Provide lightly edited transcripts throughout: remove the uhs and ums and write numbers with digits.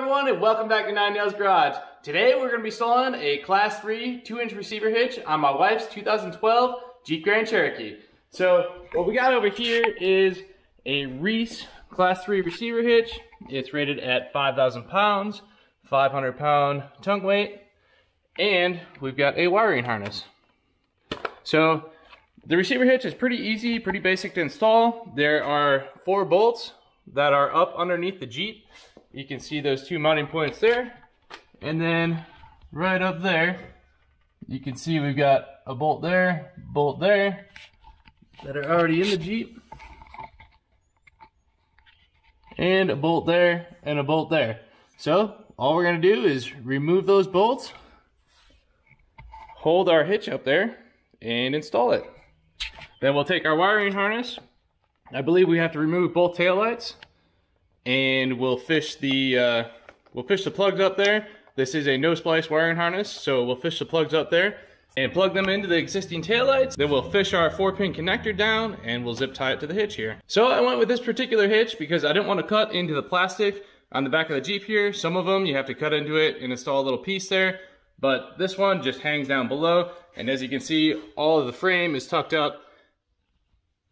everyone, and welcome back to Nine Nails Garage. Today we're going to be installing a Class 3 2-inch receiver hitch on my wife's 2012 Jeep Grand Cherokee. So what we got over here is a Reese Class 3 receiver hitch. It's rated at 5,000 pounds, 500 pound tongue weight, and we've got a wiring harness. So the receiver hitch is pretty easy, pretty basic to install. There are 4 bolts that are up underneath the Jeep. You can see those 2 mounting points there. And then right up there, you can see we've got a bolt there, that are already in the Jeep. And a bolt there, and a bolt there. So all we're gonna do is remove those bolts, hold our hitch up there, and install it. Then we'll take our wiring harness. I believe we have to remove both taillights, and we'll fish the plugs up there. This is a no splice wiring harness, so we'll fish the plugs up there and plug them into the existing taillights. Then we'll fish our 4-pin connector down, and we'll zip tie it to the hitch here. So I went with this particular hitch because I didn't want to cut into the plastic on the back of the Jeep here. Some of them you have to cut into it and install a little piece there, but this one just hangs down below, and as you can see, all of the frame is tucked up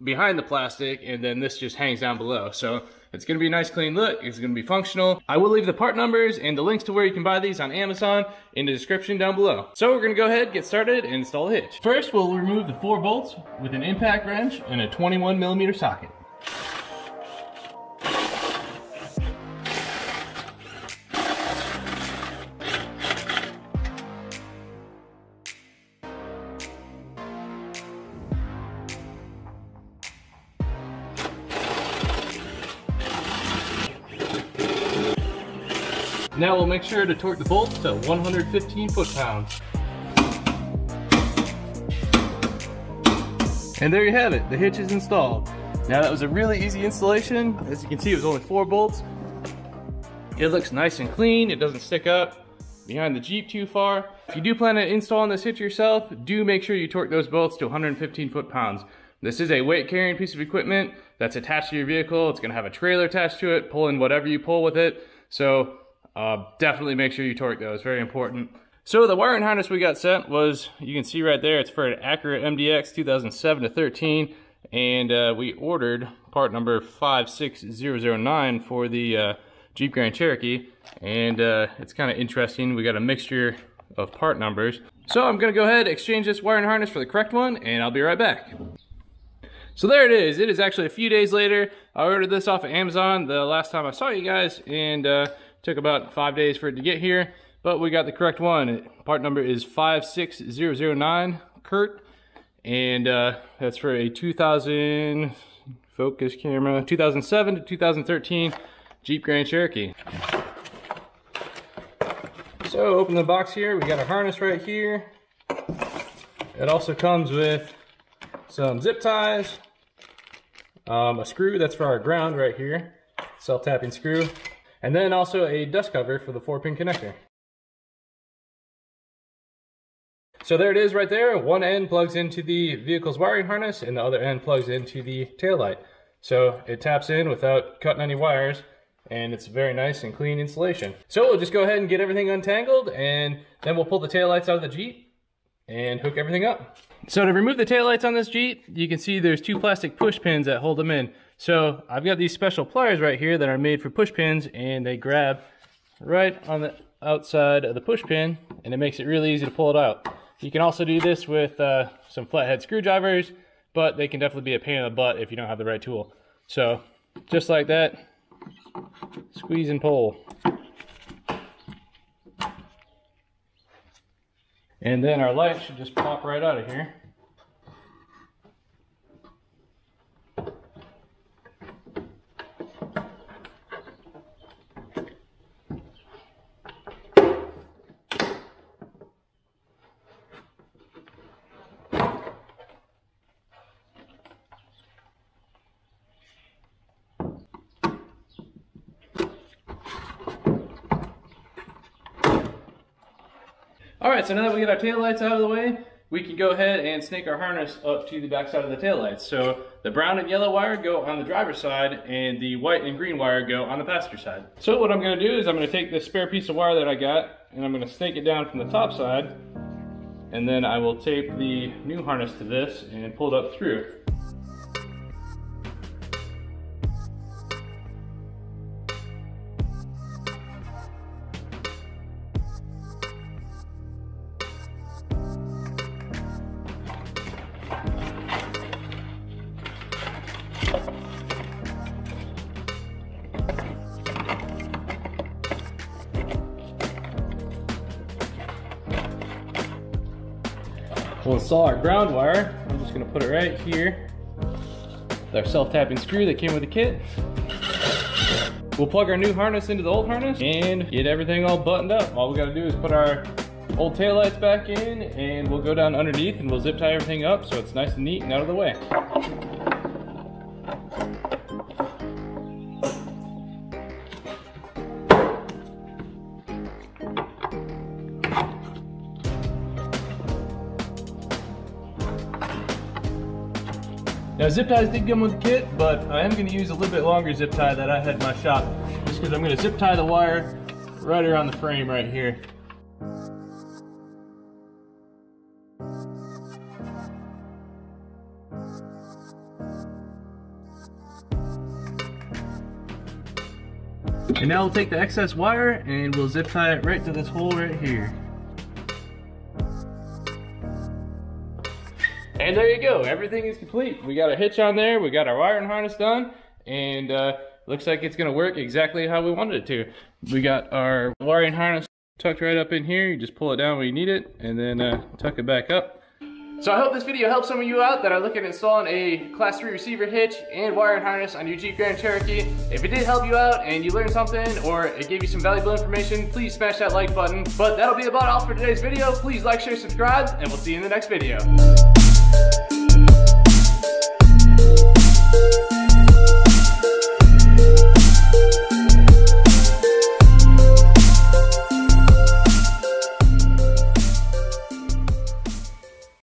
behind the plastic, and then this just hangs down below. So it's gonna be a nice clean look. It's gonna be functional. I will leave the part numbers and the links to where you can buy these on Amazon in the description down below. So we're gonna go ahead, get started, and install the hitch. First, we'll remove the 4 bolts with an impact wrench and a 21mm socket. Now we'll make sure to torque the bolts to 115 foot-pounds. And there you have it, the hitch is installed. Now that was a really easy installation. As you can see, it was only 4 bolts. It looks nice and clean, it doesn't stick up behind the Jeep too far. If you do plan on installing this hitch yourself, do make sure you torque those bolts to 115 foot-pounds. This is a weight-carrying piece of equipment that's attached to your vehicle. It's gonna have a trailer attached to it, pulling whatever you pull with it. So definitely make sure you torque those, very important. So the wiring harness we got sent was, you can see right there, it's for an Acura MDX 2007-13, and we ordered part number 56009 for the Jeep Grand Cherokee, and it's kind of interesting, we got a mixture of part numbers. So I'm gonna go ahead, exchange this wiring harness for the correct one, and I'll be right back. So there it is actually a few days later. I ordered this off of Amazon the last time I saw you guys, and took about 5 days for it to get here, but we got the correct one. Part number is 56009 CURT, and that's for a 2000 focus camera, 2007 to 2013 Jeep Grand Cherokee. So open the box here, we got a harness right here. It also comes with some zip ties, a screw that's for our ground right here, self-tapping screw. And then also a dust cover for the 4-pin connector. So there it is right there. One end plugs into the vehicle's wiring harness and the other end plugs into the taillight. So it taps in without cutting any wires, and it's very nice and clean installation. So we'll just go ahead and get everything untangled, and then we'll pull the taillights out of the Jeep and hook everything up. So to remove the taillights on this Jeep, you can see there's 2 plastic push pins that hold them in. So I've got these special pliers right here that are made for push pins, and they grab right on the outside of the push pin, and it makes it really easy to pull it out. You can also do this with some flathead screwdrivers, but they can definitely be a pain in the butt if you don't have the right tool. So just like that, squeeze and pull. And then our light should just pop right out of here. Alright, so now that we get our taillights out of the way, we can go ahead and snake our harness up to the backside of the taillights. So the brown and yellow wire go on the driver's side and the white and green wire go on the passenger side. So what I'm gonna do is I'm gonna take this spare piece of wire that I got and I'm gonna snake it down from the top side, and then I will tape the new harness to this and pull it up through. We'll install our ground wire. I'm just gonna put it right here with our self-tapping screw that came with the kit. We'll plug our new harness into the old harness and get everything all buttoned up. All we gotta do is put our old taillights back in and we'll go down underneath and we'll zip tie everything up so it's nice and neat and out of the way. Now, zip ties did come with the kit, but I am going to use a little bit longer zip tie that I had in my shop, just because I'm going to zip tie the wire right around the frame right here. And now we'll take the excess wire and we'll zip tie it right to this hole right here. And there you go, everything is complete. We got a hitch on there, we got our wire and harness done, and looks like it's gonna work exactly how we wanted it to. We got our wire and harness tucked right up in here. You just pull it down when you need it, and then tuck it back up. So I hope this video helps some of you out that are looking at installing a Class 3 receiver hitch and wire and harness on your Jeep Grand Cherokee. If it did help you out and you learned something or it gave you some valuable information, please smash that like button. But that'll be about all for today's video. Please like, share, subscribe, and we'll see you in the next video.